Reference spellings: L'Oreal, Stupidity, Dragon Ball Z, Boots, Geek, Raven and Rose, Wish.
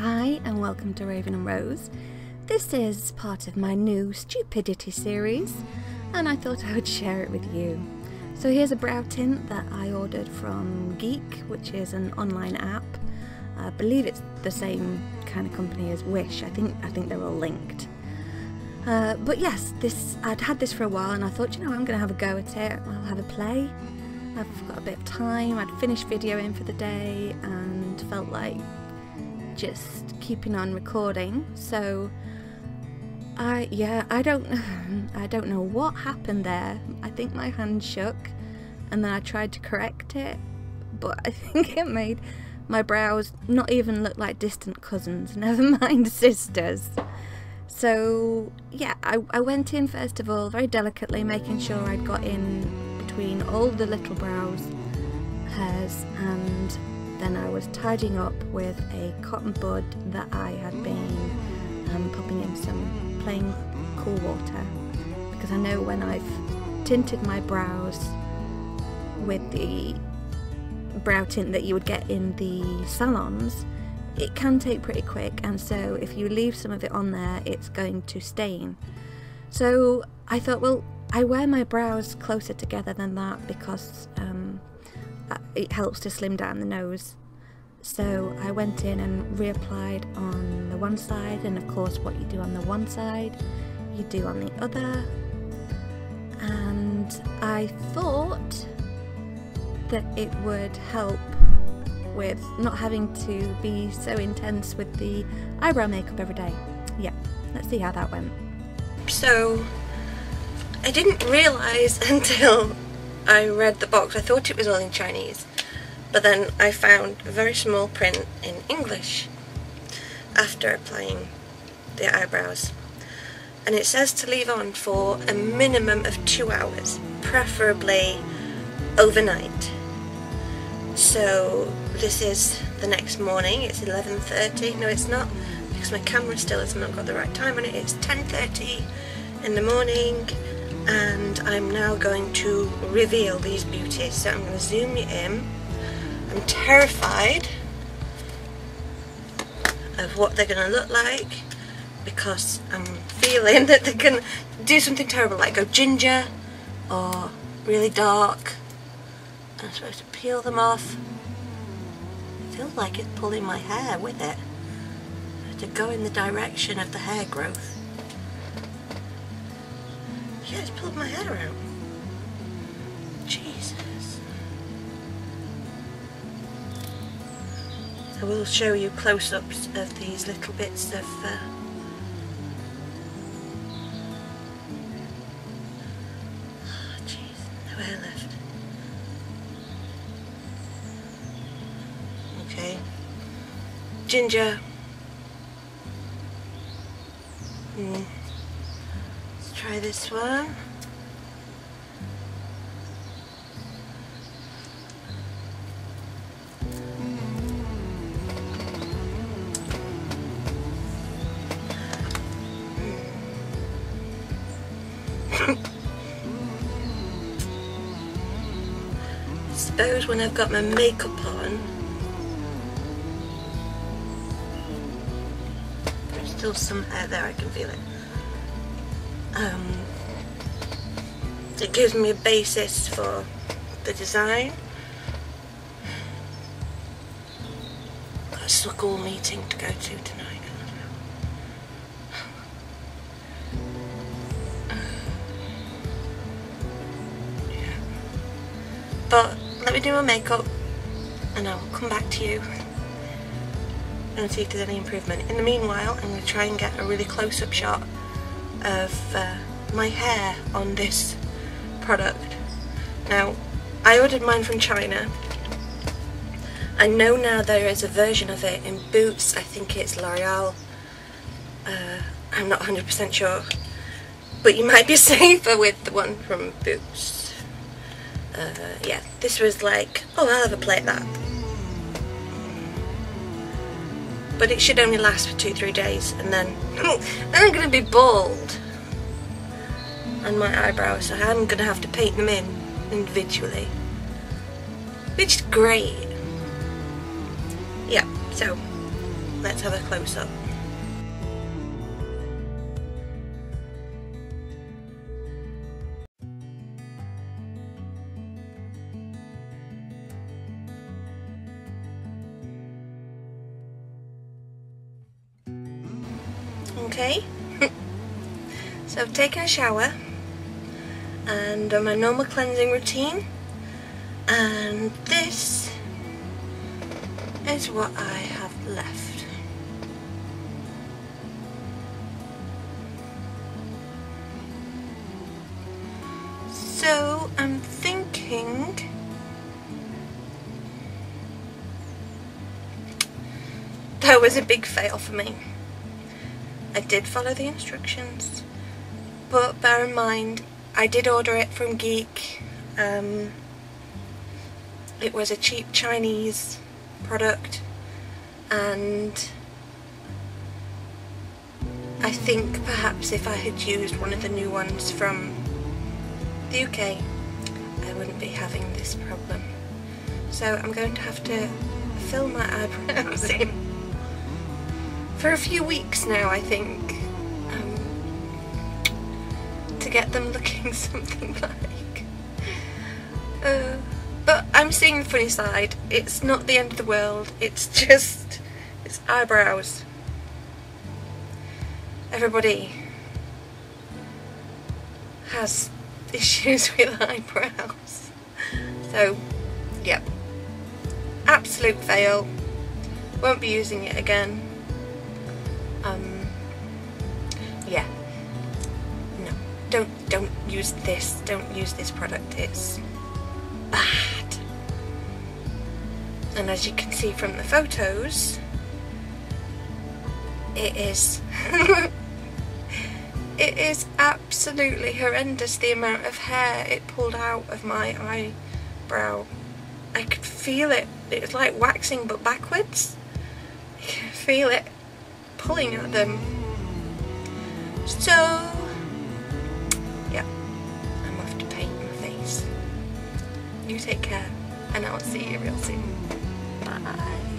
Hi and welcome to Raven and Rose. This is part of my new Stupidity series and I thought I would share it with you. So here's a brow tint that I ordered from Geek, which is an online app. I believe it's the same kind of company as Wish. I think they're all linked. But yes, I'd had this for a while and I thought, you know, I'm going to have a go at it. I'll have a play. I've got a bit of time. I'd finished videoing for the day and felt like just keeping on recording. So I don't know what happened there. I think my hand shook and then I tried to correct it, but I think it made my brows not even look like distant cousins, never mind sisters. So yeah, I went in first of all very delicately, making sure I'd got in between all the little brows hairs, and then I was tidying up with a cotton bud that I had been popping in some plain cool water, because I know when I've tinted my brows with the brow tint that you would get in the salons, it can take pretty quick, and so if you leave some of it on there it's going to stain. So I thought, well, I wear my brows closer together than that because it helps to slim down the nose. So I went in and reapplied on the one side, and of course what you do on the one side you do on the other, and I thought that it would help with not having to be so intense with the eyebrow makeup every day. Yeah, let's see how that went. So I didn't realise until I read the box, I thought it was all in Chinese, but then I found a very small print in English after applying the eyebrows, and it says to leave on for a minimum of 2 hours, preferably overnight. So this is the next morning, it's 11:30, no it's not, because my camera still has not got the right time on it, it's 10:30 in the morning, and I'm now going to reveal these beauties. So I'm going to zoom you in. I'm terrified of what they're going to look like, because I'm feeling that they can do something terrible, like go ginger or really dark. I'm supposed to peel them off. I feel like it's pulling my hair with it. I have to go in the direction of the hair growth. Yeah, it's pulled my hair out. Jesus. I will show you close-ups of these little bits of oh jeez, no hair left. Okay. Ginger. Try this one. I suppose when I've got my makeup on, there's still some hair there, I can feel it. It gives me a basis for the design. Got a school meeting to go to tonight. Yeah. But let me do my makeup and I will come back to you and see if there's any improvement. In the meanwhile, I'm going to try and get a really close-up shot of my hair on this product. Now, I ordered mine from China. I know now there is a version of it in Boots, I think it's L'Oreal, I'm not 100% sure, but you might be safer with the one from Boots. Yeah, this was like, oh, I'll have a play at that. But it should only last for 2-3 days, and then I'm going to be bald on my eyebrows, so I'm going to have to paint them in individually, which is great. Yeah, so Let's have a close-up. Okay, so I've taken a shower and done my normal cleansing routine, and this is what I have left. So I'm thinking that was a big fail for me. I did follow the instructions, but bear in mind I did order it from Geek. It was a cheap Chinese product, and I think perhaps if I had used one of the new ones from the UK I wouldn't be having this problem. So I'm going to have to fill my eyebrows in for a few weeks now, I think, to get them looking something like. But I'm seeing the funny side. It's not the end of the world. It's just, it's eyebrows. Everybody has issues with eyebrows. So, yep. Absolute fail. Won't be using it again. Yeah, no, don't use this, don't use this product, it's bad. And as you can see from the photos, it is, it is absolutely horrendous, the amount of hair it pulled out of my eyebrow. I could feel it, it was like waxing but backwards, you can feel it pulling at them. So yeah, I'm off to paint my face. You take care, and I'll see you real soon. Bye.